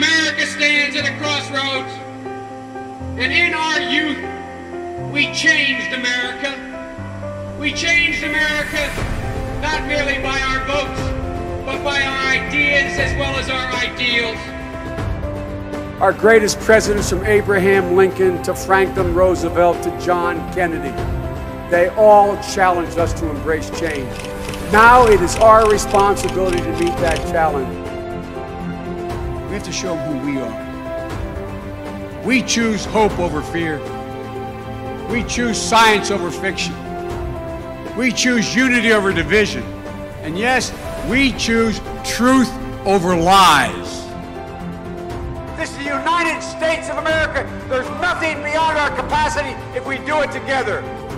America stands at a crossroads, and in our youth, we changed America. We changed America not merely by our votes, but by our ideas as well as our ideals. Our greatest presidents, from Abraham Lincoln to Franklin Roosevelt to John Kennedy, they all challenged us to embrace change. Now it is our responsibility to meet that challenge. We have to show who we are. We choose hope over fear. We choose science over fiction. We choose unity over division. And yes, we choose truth over lies. This is the United States of America. There's nothing beyond our capacity if we do it together.